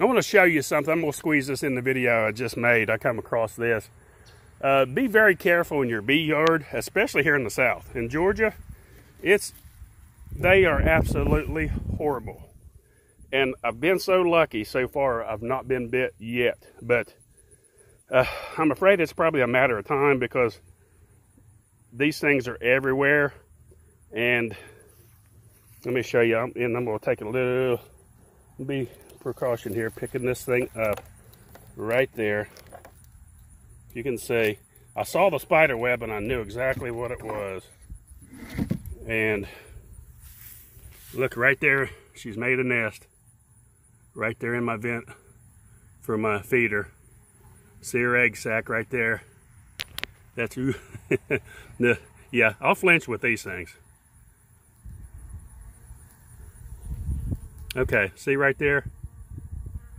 I want to show you something. I'm going to squeeze this in the video I just made. I come across this. Be very careful in your bee yard, especially here in the South. In Georgia, they are absolutely horrible. And I've been so lucky so far, I've not been bit yet. But I'm afraid it's probably a matter of time because these things are everywhere. And let me show you, and I'm going to take a little bee precaution here, picking this thing up right there. You can see, I saw the spider web and I knew exactly what it was. And look right there, she's made a nest right there in my vent for my feeder. See her egg sac right there. That's you. Yeah, I'll flinch with these things. Okay, see right there?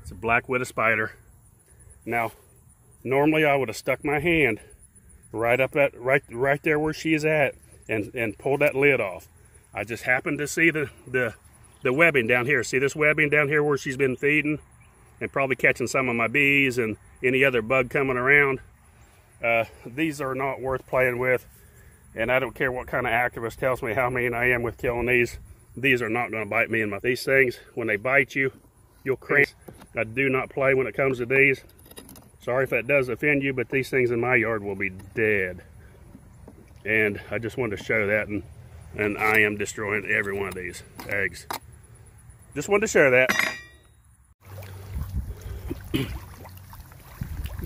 It's a black widow spider. Now, normally I would have stuck my hand right up at right there where she is at and pulled that lid off. I just happened to see the webbing down here. See this webbing down here where she's been feeding and probably catching some of my bees and any other bug coming around. These are not worth playing with, and I don't care what kind of activist tells me how mean I am with killing these. These are not going to bite me in my... These things, when they bite you, you'll cringe. I do not play when it comes to these. Sorry if that does offend you, but these things in my yard will be dead. And I just wanted to show that, and I am destroying every one of these eggs. Just wanted to share that. You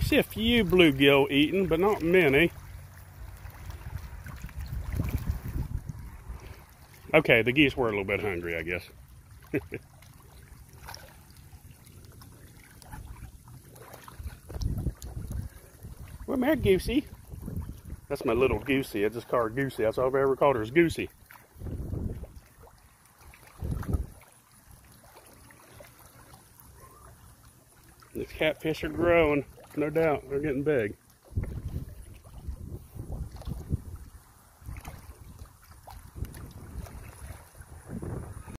see a few bluegill eating, but not many. Okay, the geese were a little bit hungry, I guess. Well, my Goosey. That's my little Goosey. I just call her Goosey. That's all I've ever called her, is Goosey. These catfish are growing, no doubt. They're getting big.